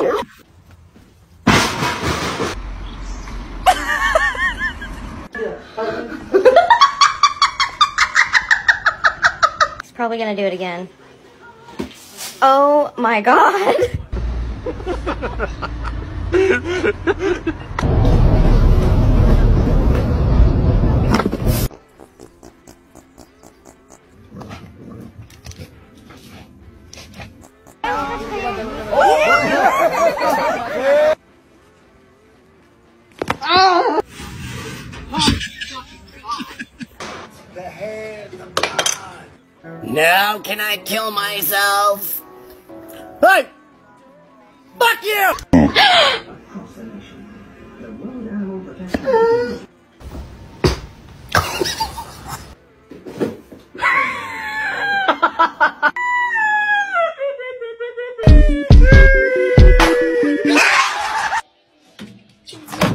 He's probably gonna do it again. Oh my god. Now can I kill myself? Hey! Fuck you!